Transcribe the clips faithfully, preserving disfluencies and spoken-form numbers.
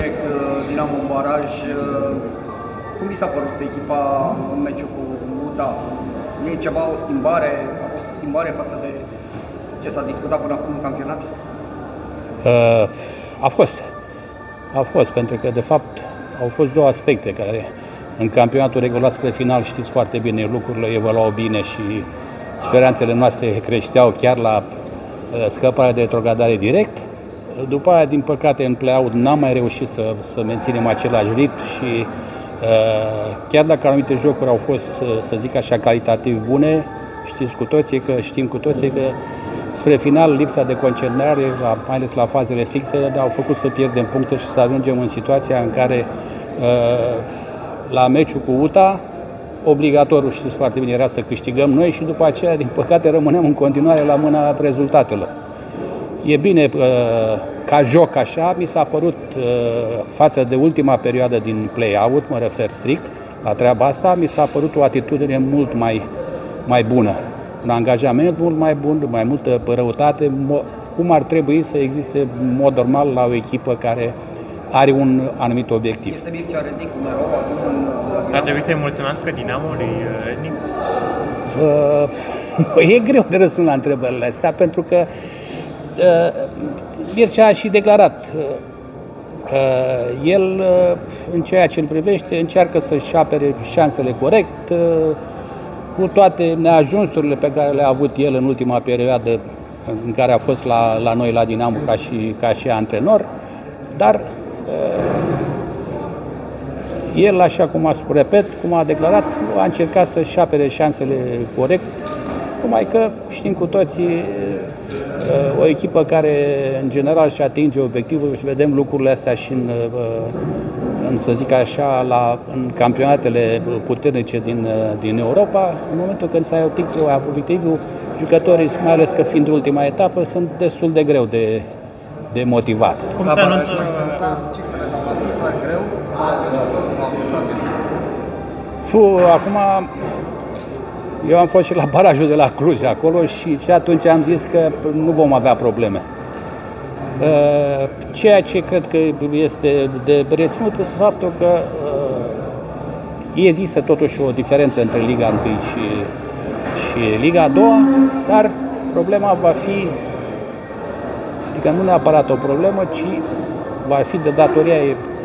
Direct din Amon Baraj, cum vi s-a părut echipa în meciul cu U T A? E ceva, o schimbare? A fost o schimbare față de ce s-a disputat până acum în campionat? Uh, a fost. A fost, pentru că de fapt au fost două aspecte care în campionatul regulat spre final, știți foarte bine, lucrurile evoluau bine și speranțele noastre creșteau chiar la scăparea de retrogradare direct. După aia, din păcate, în play-out n-am mai reușit să, să menținem același ritm și uh, chiar dacă anumite jocuri au fost, să zic așa, calitativ bune, știți cu toții că, știm cu toții că spre final lipsa de concentrare, la, mai ales la fazele fixe, au făcut să pierdem puncte și să ajungem în situația în care uh, la meciul cu U T A, obligatoriu, știți foarte bine, era să câștigăm noi și după aceea, din păcate, rămânem în continuare la mâna rezultatelor. E bine, ca joc așa, mi s-a părut față de ultima perioadă din play-out, mă refer strict la treaba asta, mi s-a părut o atitudine mult mai, mai bună, un angajament mult mai bun, mai multă răutate, cum ar trebui să existe în mod normal la o echipă care are un anumit obiectiv. Este Mircea Rednic, numărul acum în... Ar trebui să-i mulțumesc Dinamului Rednic? Uh, e greu de răspuns la întrebările astea, pentru că Mircea a și declarat că el, în ceea ce îl privește, încearcă să-și apere șansele corect, cu toate neajunsurile pe care le-a avut el în ultima perioadă în care a fost la, la noi la Dinamo ca și, ca și antrenor, dar el, așa cum a spus, repet, cum a declarat, a încercat să-și apere șansele corect, numai că știm cu toții o echipă care, în general, își atinge obiectivul și vedem lucrurile astea și în, în să zic așa, la, în campionatele puternice din, din Europa. În momentul când s-a atins obiectivul, jucătorii, mai ales că fiind ultima etapă, sunt destul de greu de, de motivat. Cum se anunță? Acum... Eu am fost și la barajul de la Cluj acolo și, și atunci am zis că nu vom avea probleme. Ceea ce cred că este de reținut este faptul că există totuși o diferență între Liga unu și, și Liga doi, dar problema va fi, adică nu neapărat o problemă, ci va fi de datoria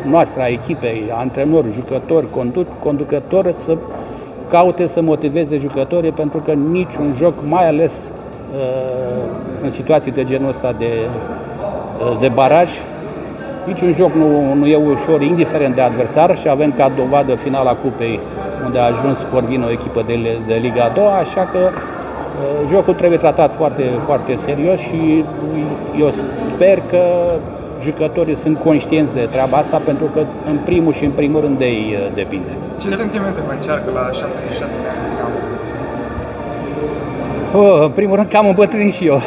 noastră a echipei, antrenori, jucători, conducători, să caute să motiveze jucătorii, pentru că niciun joc, mai ales uh, în situații de genul ăsta de, uh, de baraj, niciun joc nu, nu e ușor, indiferent de adversar, și avem ca dovadă finala Cupei, unde a ajuns Corvin, o echipă de, de Liga doi, așa că uh, jocul trebuie tratat foarte, foarte serios și eu sper că jucătorii sunt conștienți de treaba asta, pentru că în primul și în primul rând de ei depinde. Ce sentimente vă încearcă la șaptezeci și șase de ani? Oh, în primul rând că am îmbătrânit și eu.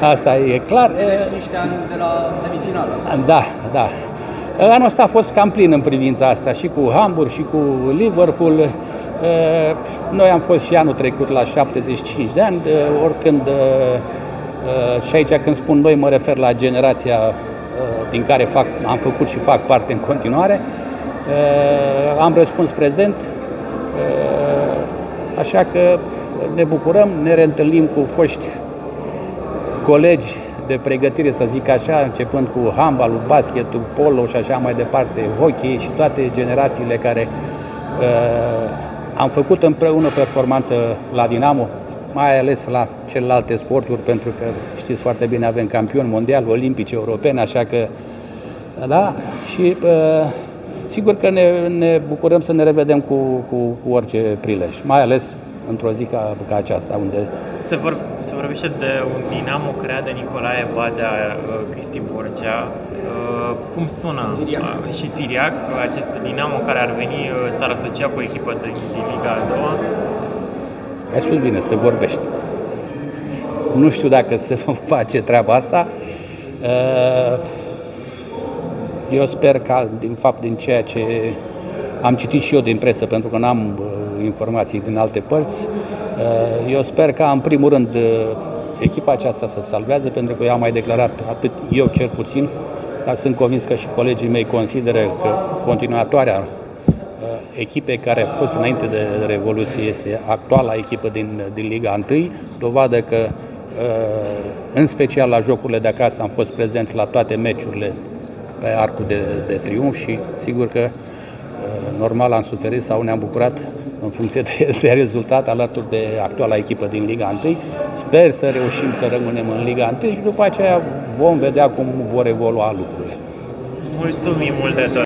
Asta e clar. E și niște ani de la semifinală. Da, da. Anul ăsta a fost cam plin în privința asta, și cu Hamburg, și cu Liverpool. Noi am fost și anul trecut la șaptezeci și cinci de ani, oricând... Și aici, când spun noi, mă refer la generația din care fac, am făcut și fac parte în continuare. Am răspuns prezent, așa că ne bucurăm, ne reîntâlnim cu foști colegi de pregătire, să zic așa, începând cu handbalul, basketul, polo și așa mai departe, hockey și toate generațiile care am făcut împreună performanță la Dinamo, mai ales la celelalte sporturi, pentru că știți foarte bine, avem campioni mondiali, olimpici, europeni, așa că, da, și uh, sigur că ne, ne bucurăm să ne revedem cu, cu, cu orice prilej, mai ales într-o zi ca, ca aceasta, unde... Se, vor, se vorbește de un Dinamo creat de Nicolae Badea, Cristi Borcea. Uh, cum sună Țiriac. Uh, și Țiriac, acest Dinamo care ar veni, uh, s-ar asocia cu echipa de, de Liga a doua? Ai spus bine, se vorbește. Nu știu dacă se face treaba asta. Eu sper că, din fapt, din ceea ce am citit și eu din presă, pentru că n-am informații din alte părți, eu sper că, în primul rând, echipa aceasta se salvează, pentru că eu am mai declarat, atât eu cel puțin, dar sunt convins că și colegii mei consideră că continuatoarea echipei care a fost înainte de Revoluție este actuala echipă din, din Liga unu, dovadă că în special la jocurile de acasă am fost prezenți la toate meciurile pe Arcul de, de Triunf și sigur că normal am suferit sau ne-am bucurat în funcție de, de rezultat alături de actuala echipă din Liga unu. Sper să reușim să rămânem în Liga unu și după aceea vom vedea cum vor evolua lucrurile. Mulțumim mult de tot!